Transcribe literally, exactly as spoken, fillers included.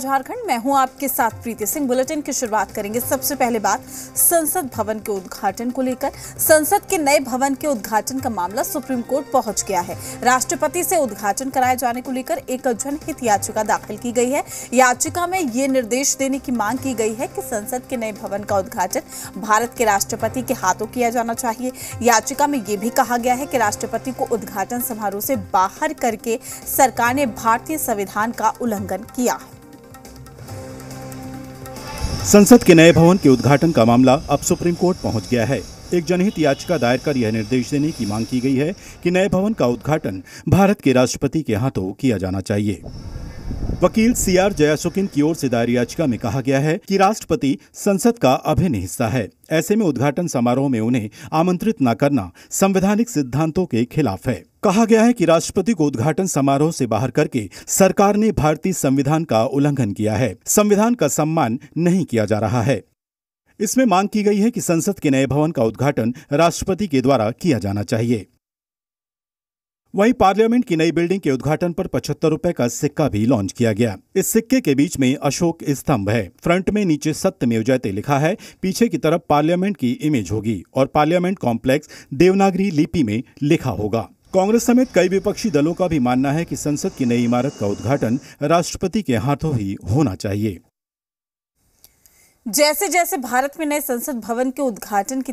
झारखंड मैं हूं आपके साथ प्रीति सिंह। बुलेटिन की शुरुआत करेंगे। सबसे पहले बात संसद भवन के उद्घाटन को लेकर। संसद के नए भवन के उद्घाटन का मामला सुप्रीम कोर्ट पहुंच गया है। राष्ट्रपति से उद्घाटन कराए जाने को लेकर एक जनहित याचिका दाखिल की गई है। याचिका में ये निर्देश देने की मांग की गई है कि संसद के नए भवन का उद्घाटन भारत के राष्ट्रपति के हाथों किया जाना चाहिए। याचिका में ये भी कहा गया है कि राष्ट्रपति को उद्घाटन समारोह से बाहर करके सरकार ने भारतीय संविधान का उल्लंघन किया है। संसद के नए भवन के उद्घाटन का मामला अब सुप्रीम कोर्ट पहुंच गया है। एक जनहित याचिका दायर कर यह निर्देश देने की मांग की गई है कि नए भवन का उद्घाटन भारत के राष्ट्रपति के हाथों किया जाना चाहिए। वकील सी आर जय अशोकन की ओर से दायर याचिका में कहा गया है कि राष्ट्रपति संसद का अभिन्न हिस्सा है, ऐसे में उद्घाटन समारोह में उन्हें आमंत्रित न करना संवैधानिक सिद्धांतों के खिलाफ है। कहा गया है कि राष्ट्रपति को उद्घाटन समारोह से बाहर करके सरकार ने भारतीय संविधान का उल्लंघन किया है, संविधान का सम्मान नहीं किया जा रहा है। इसमें मांग की गई है कि संसद के नए भवन का उद्घाटन राष्ट्रपति के द्वारा किया जाना चाहिए। वहीं पार्लियामेंट की नई बिल्डिंग के उद्घाटन पर पचहत्तर रुपए का सिक्का भी लॉन्च किया गया। इस सिक्के के बीच में अशोक स्तंभ है। फ्रंट में नीचे सत्यमेव जयते लिखा है, पीछे की तरफ पार्लियामेंट की इमेज होगी और पार्लियामेंट कॉम्प्लेक्स देवनागरी लिपि में लिखा होगा। कांग्रेस समेत कई विपक्षी दलों का भी मानना है कि संसद की नई इमारत का उद्घाटन राष्ट्रपति के हाथों ही होना चाहिए। जैसे जैसे भारत में नए संसद भवन के उद्घाटन की